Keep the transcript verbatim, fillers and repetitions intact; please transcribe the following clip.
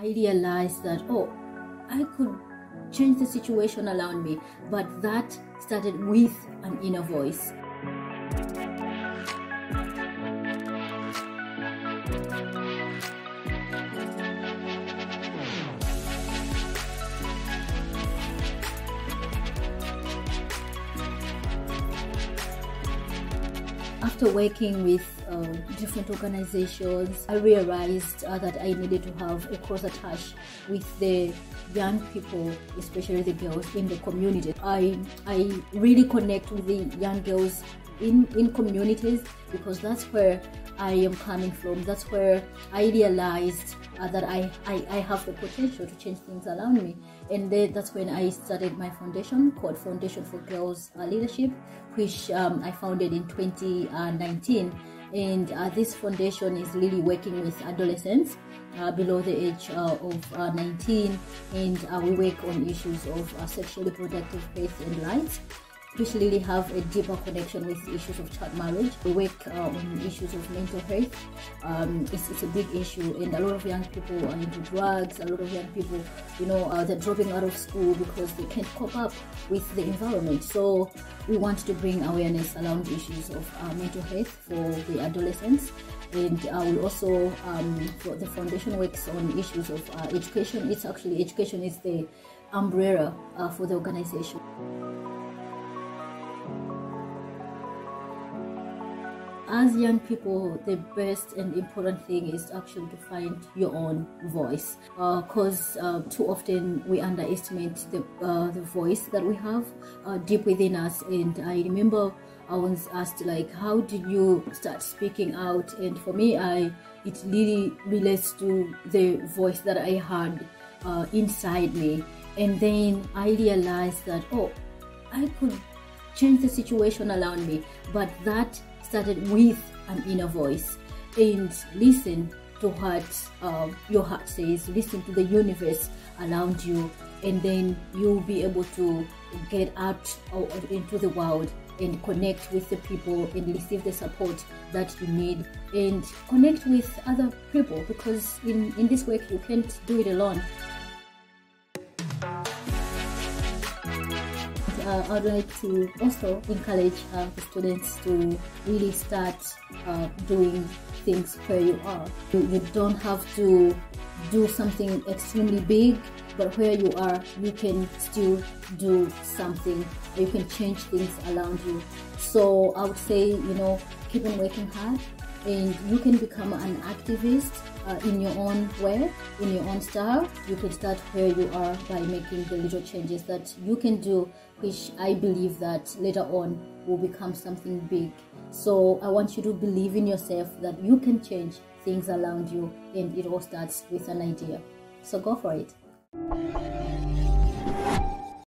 I realized that, oh, I could change the situation around me, but that started with an inner voice. After working with uh, different organizations, I realized uh, that I needed to have a closer touch with the young people, especially the girls in the community. I, I really connect with the young girls in, in communities, because that's where I am coming from. That's where I realized uh, that I, I, I have the potential to change things around me. And then that's when I started my foundation called Foundation for Girls Leadership, which um, I founded in twenty nineteen. And uh, this foundation is really working with adolescents uh, below the age uh, of uh, nineteen, and uh, we work on issues of uh, sexual, reproductive health and rights, which really have a deeper connection with issues of child marriage. We work uh, on issues of mental health. Um, it's, it's a big issue, and a lot of young people are into drugs. A lot of young people, you know, uh, they're dropping out of school because they can't cope up with the environment. So we want to bring awareness around issues of uh, mental health for the adolescents. And uh, we also, um, the foundation works on issues of uh, education. It's actually, education is the umbrella uh, for the organization. As young people, the best and important thing is actually to find your own voice, because uh, uh, too often we underestimate the, uh, the voice that we have uh, deep within us. And I remember I was asked, like, how did you start speaking out? And for me, I it really relates to the voice that I had uh, inside me. And then I realized that, oh, I could change the situation around me, but that started with an inner voice. And listen to what uh, your heart says, listen to the universe around you, and then you'll be able to get out or into the world and connect with the people and receive the support that you need, and connect with other people, because in, in this work you can't do it alone. Uh, I'd like to also encourage uh, the students to really start uh, doing things where you are. You, you don't have to do something extremely big, but where you are, you can still do something. You can change things around you. So I would say, you know, keep on working hard, and you can become an activist uh, in your own way, in your own style. You can start where you are by making the little changes that you can do, which I believe that later on will become something big. So I want you to believe in yourself that you can change things around you, and it all starts with an idea. So go for it.